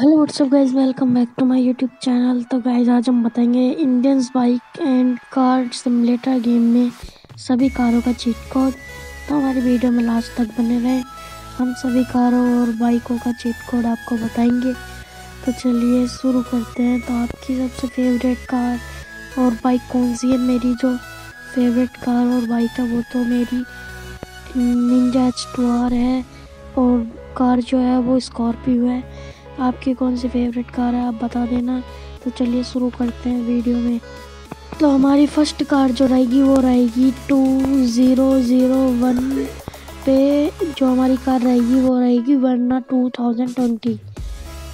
Hello what's up guys, welcome back to my YouTube channel. तो guys आज हम बताएंगे Indian bike and car simulator game में सभी कारों का चीट कोड। तो हमारी वीडियो में लास्ट तक बने रहे, हम सभी कारों और बाइकों का चीट कोड आपको बताएंगे। तो चलिए शुरू करते हैं। तो आपकी सबसे फेवरेट कार और बाइक कौन सी है? मेरी जो फेवरेट कार और बाइक है वो तो मेरी निंजा H2R है और कार जो है वो स्कॉर्पियो है। आपकी कौन सी फेवरेट कार है आप बता देना। तो चलिए शुरू करते हैं वीडियो में। तो हमारी फर्स्ट कार जो रहेगी वो रहेगी 2001 पे, जो हमारी कार रहेगी वो रहेगी वरना 2020।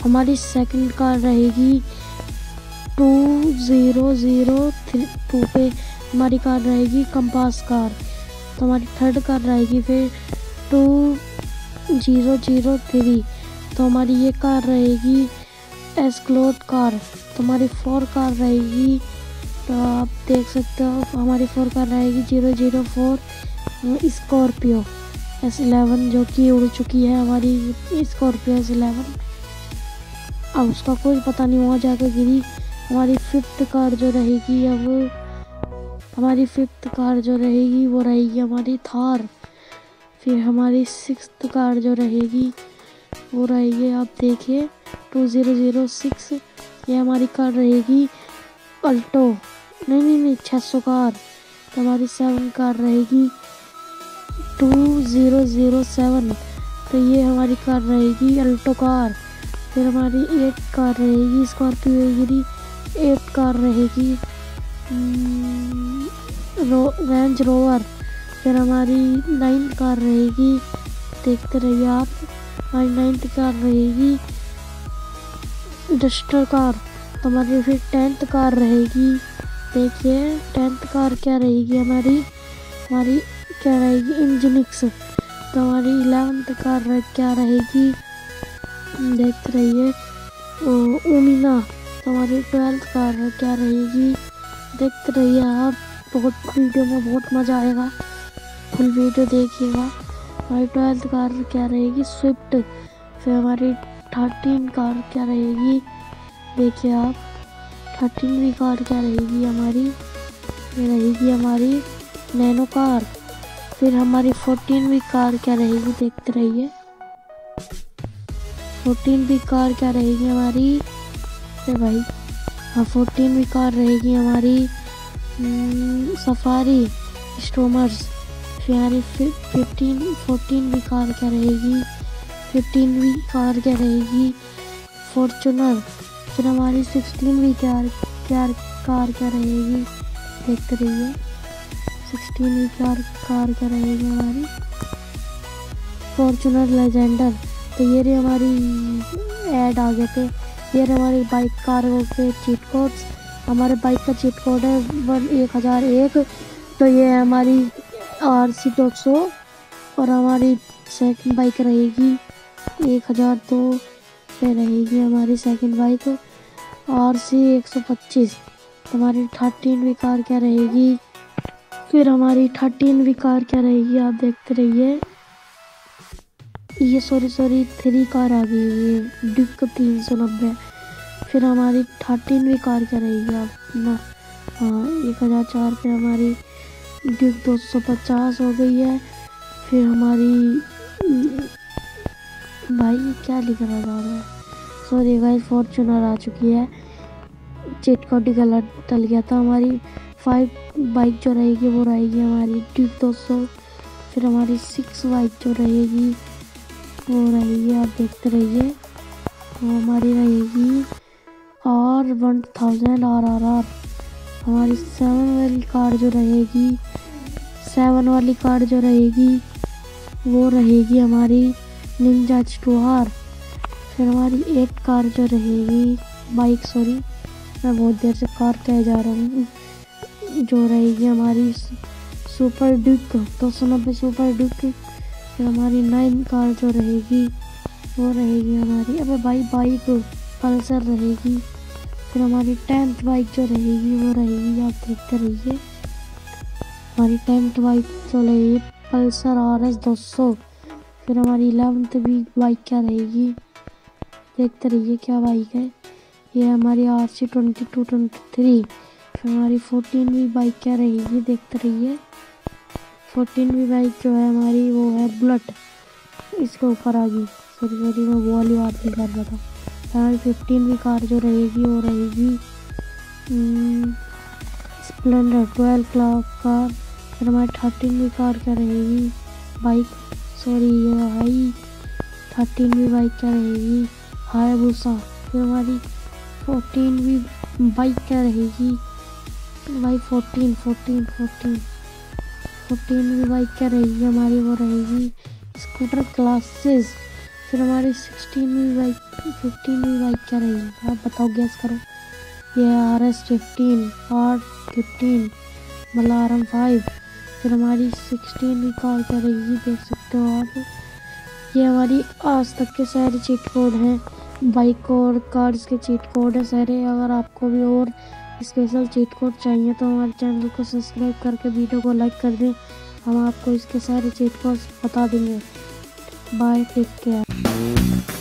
हमारी सेकंड कार रहेगी 2002 पे, हमारी कार रहेगी कंपास कार। तो हमारी थर्ड कार रहेगी फिर 2003, तो हमारी ये कार रहेगी एस्क्लोड कार। तो हमारी फोर कार रहेगी, तो आप देख सकते हो हमारी फोर कार रहेगी 004 स्कॉर्पियो S11, जो कि उड़ चुकी है हमारी स्कॉर्पियो S11। अब उसका कुछ पता नहीं हुआ, जाकर गिरी। हमारी फिफ्थ कार जो रहेगी, अब हमारी फिफ्थ कार जो रहेगी वो रहेगी हमारी थार। फिर हमारी सिक्स्थ कार जो रहेगी वो रहेगी, आप देखिए 2006, ये हमारी कार रहेगी अल्टो 600 कार। तो हमारी सेवन कार रहेगी 2007, तो ये हमारी कार रहेगी अल्टो कार। फिर हमारी एट कार रहेगी स्कॉर्पियो, गिरी। एट कार रहेगी रेंज रोवर। फिर हमारी नाइन कार रहेगी, देखते रहिए आप, हमारी नाइन्थ कार रहेगी डस्टर कार। तो हमारी फिर टेंथ कार रहेगी, देखिए टेंथ कार क्या रहेगी हमारी, क्या रहेगी इंजनिक्स। तो हमारी इलेवंथ कार क्या रहेगी, देखते रहिए ओमिना। तो हमारी ट्वेल्थ कार क्या रहेगी, देखते रहिए आप, बहुत वीडियो में बहुत मज़ा आएगा, फुल वीडियो देखिएगा। हमारी ट्वेल्थ कार क्या रहेगी स्विफ्ट। फिर हमारी 13 कार क्या रहेगी, देखिए आप, 13वीं कार क्या रहेगी हमारी, ये रहेगी हमारी नैनो कार। फिर हमारी 14वीं कार क्या रहेगी, देखते रहिए, 14वीं कार क्या रहेगी हमारी, अरे भाई हाँ, 14वीं कार रहेगी हमारी सफारी स्टॉर्मर्स। फिर हमारी 14वीं कार क्या रहेगी, 15वीं कार क्या रहेगी फॉर्चुनर। फिर हमारी 16वीं कार क्या रहेगी, देखते रहिए 16वीं कार क्या रहेगी हमारी फॉर्चुनर लेजेंडर। तो ये रही हमारी ऐड आ गए थे, ये रहे हमारी बाइक कारों के चीट कोड्स। हमारे बाइक का चीट कोड है 1001, तो ये हमारी RC 200, और हमारी सेकंड बाइक रहेगी 1002 पे रहेगी हमारी सेकंड बाइक RC 125। हमारी 13वीं कार क्या रहेगी, फिर हमारी 13वीं कार क्या रहेगी आप देखते रहिए, ये सॉरी 3 कार आ गई, ये डिक 390। फिर हमारी 13वीं कार क्या रहेगी आप ना, हाँ 1004 पे हमारी ड्यूक 250 हो गई है। फिर हमारी भाई क्या लिखना चाह रहा है, सॉरी भाई, फॉर्चुनर आ चुकी है, चिट कोडी गलत टल गया था। हमारी 5 बाइक जो रहेगी वो रहेगी हमारी ड्यूक 200। फिर हमारी 6 बाइक जो रहेगी वो रहेगी, आप देखते रहिए, वो हमारी रहेगी R 1000 RRR। हमारी 7 वाली कार जो रहेगी, 7 वाली कार जो रहेगी वो रहेगी हमारी निंजा H2R। फिर हमारी 8 कार जो रहेगी बाइक, सॉरी मैं बहुत देर से कार कह जा रहा हूँ, जो रहेगी हमारी सुपर डुक 290 सुपर डुक। फिर हमारी 9 कार जो रहेगी वो रहेगी हमारी अबे भाई बाइक पल्सर रहेगी। फिर हमारी 10th बाइक जो रहेगी वो रहेगी, आप देखते रहिए, हमारी 10th बाइक जो रहेगी पल्सर RS 200। फिर हमारी 11th बाइक क्या रहेगी, देखते रहिए क्या बाइक है। ये हमारी RC 22-23 हमारी 14वीं बाइक क्या रहेगी, देखते रहिए। 14वीं बाइक जो है हमारी वो है बुलेट, इसके ऊपर आ गई। सॉरी मैं वो वाली बात नहीं कर रहा था। हमारी 15वीं कार जो रहेगी वो रहेगी स्प्लेंडर 12 कार। फिर हमारी 13वीं कार क्या रहेगी बाइक, सॉरी ये हाई 13वीं बाइक क्या रहेगी हायाबुसा। फिर हमारी 14वीं बाइक क्या रहेगी भाई 14वीं बाइक क्या रहेगी हमारी, वो रहेगी स्कूटर क्लासेस। फिर हमारी 16वीं बाइक 15वीं बाइक क्या रहेगी आप बताओ, गैस करो। ये RS 15 मलारम 5। फिर हमारी 16वीं कार क्या रहेगी देख सकते हो आप। ये हमारी आज तक के सारे चीट कोड हैं, बाइक और कार्स के चीट कोड है सारे। अगर आपको भी और स्पेशल चीट कोड चाहिए तो हमारे चैनल को सब्सक्राइब करके वीडियो को लाइक कर दें, हम आपको इसके सारे चीट कोड बता देंगे। Bye, take care.